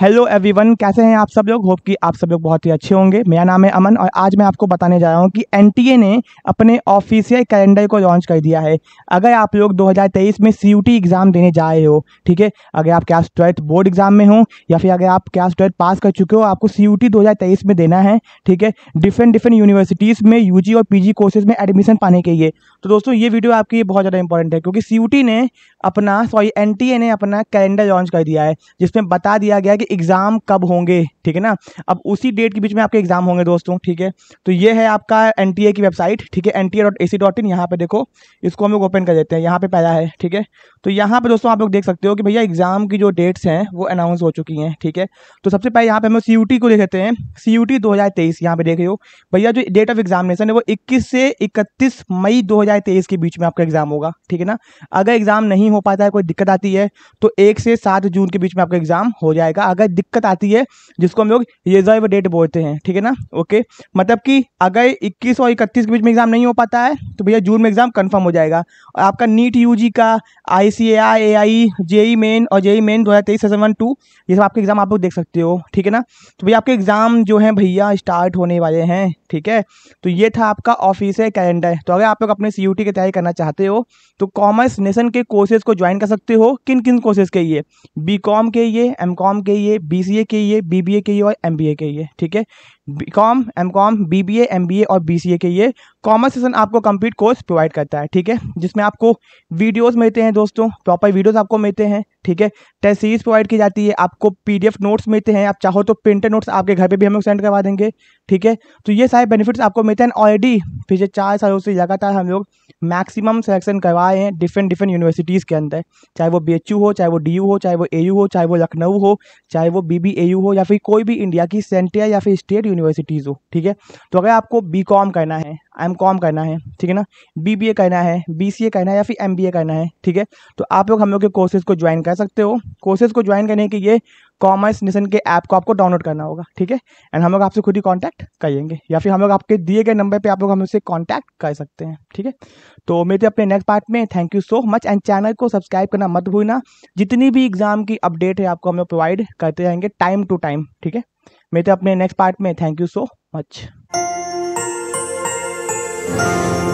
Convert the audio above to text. Hello everyone, कैसे हैं आप सब लोग। होप कि आप सब लोग बहुत ही अच्छे होंगे। मेरा नाम है अमन और आज मैं आपको बताने जा रहा हूं कि एनटीए ने अपने ऑफिशियल कैलेंडर को लॉन्च कर दिया है। अगर आप लोग 2023 में सीयूटी एग्ज़ाम देने जा रहे हो, ठीक है, अगर आप क्लास 12th बोर्ड एग्ज़ाम में हो या फिर अगर आप क्लास 12th पास कर चुके हो, आपको सीयूटी 2023 में देना है, ठीक है, डिफरेंट यूनिवर्सिटीज़ में यूजी और पीजी कोर्सेज में एडमिशन पाने के लिए। तो दोस्तों ये वीडियो आपके लिए बहुत ज़्यादा इंपॉर्टेंट है क्योंकि एनटीए ने अपना कैलेंडर लॉन्च कर दिया है जिसमें बता दिया गया कि एग्ज़ाम कब होंगे, ठीक है ना। अब उसी डेट के बीच में आपके एग्ज़ाम होंगे दोस्तों, ठीक है। तो ये है आपका एनटीए की वेबसाइट, ठीक है, nta.ac.in। यहाँ पे देखो, इसको हम लोग ओपन कर देते हैं। यहाँ पे पहला है, ठीक है। तो यहाँ पे दोस्तों आप लोग देख सकते हो कि भैया एग्ज़ाम की जो डेट्स हैं वो अनाउंस हो चुकी हैं, ठीक है। तो सबसे पहले यहाँ पे हम लोग सीयूटी को देख लेते हैं। सीयूटी 2023 यहाँ पे देख रहे हो भैया, जो डेट ऑफ एग्जामिनेशन है वो 21 से 31 मई 2023 के बीच में आपका एग्ज़ाम होगा, ठीक है ना। अगर एग्ज़ाम नहीं हो पाता है, कोई दिक्कत आती है, तो 1 से 7 जून के बीच में आपका एग्ज़ाम हो जाएगा। अगर दिक्कत आती है जिसको हम लोग रिजर्व डेट बोलते हैं, ठीक है ना, ओके। मतलब कि अगर 21 और 31 के बीच में एग्जाम नहीं हो पाता है तो भैया जून में एग्जाम कंफर्म हो जाएगा। और आपका नीट यूजी का, आईसीएआई, एआई, जेई मेन और जेई मेन 2023 सेशन 1-2, ये सब आपके एग्जाम आप लोग देख सकते हो, ठीक है ना। तो भैया आपके एग्जाम जो है भैया स्टार्ट होने वाले हैं, ठीक है। तो ये था आपका ऑफिशियल कैलेंडर। तो अगर आप लोग अपने सीयूटी की तैयारी करना चाहते हो तो कॉमर्स नेशन के कोर्सेज को ज्वाइन कर सकते हो। किन किन कोर्सेज के लिए? बीकॉम के लिए, एमकॉम के लिए, बीसीए के लिए, बीबीए के लिए और एमबीए के लिए, ठीक है। बीकॉम, एमकॉम, बीबीए, एमबीए और बीसीए के ये कॉमर्स सेशन आपको कंप्लीट कोर्स प्रोवाइड करता है, ठीक है, जिसमें आपको वीडियोस मिलते हैं दोस्तों, प्रॉपर वीडियोस आपको मिलते हैं, ठीक है। टेस्ट सीरीज प्रोवाइड की जाती है, आपको पीडीएफ नोट्स मिलते हैं, आप चाहो तो प्रिंटेड नोट्स आपके घर पे भी हम लोग सेंड करवा देंगे, ठीक है। तो ये सारे बेनिफिट्स आपको मिलते हैं। ऑलरेडी पिछले 4 सालों से लगातार हम लोग मैक्सिमम सिलेक्शन करवाए हैं डिफरेंट यूनिवर्सिटीज़ के अंदर, चाहे वो BHU हो, चाहे वो DU हो, चाहे वो AU हो, चाहे वो लखनऊ हो, चाहे वो BBAU हो, या फिर कोई भी इंडिया की सेंट्रल या फिर स्टेट यूनिवर्सिटीज़ हो, ठीक है। तो अगर आपको बीकॉम करना है, एमकॉम करना है, ठीक है ना, बीबीए करना है, बीसीए करना है या फिर एमबीए करना है, ठीक है, तो आप लोग हम लोग के कोर्सेज़ को ज्वाइन कर सकते हो। कोर्सेज़ को ज्वाइन करने के लिए कॉमर्स नेशन के ऐप को आपको डाउनलोड करना होगा, ठीक है, एंड हम लोग आपसे खुद ही कांटेक्ट करेंगे या फिर हम लोग आपके दिए गए नंबर पे आप लोग हमसे कांटेक्ट कर सकते हैं, ठीक है। तो मिलते हैं अपने नेक्स्ट पार्ट में। Thank you so much and channel को सब्सक्राइब करना मत भूलना। जितनी भी एग्ज़ाम की अपडेट है आपको हम लोग प्रोवाइड करते रहेंगे टाइम टू टाइम, ठीक है। मिलते हैं अपने नेक्स्ट पार्ट में। Thank you so much.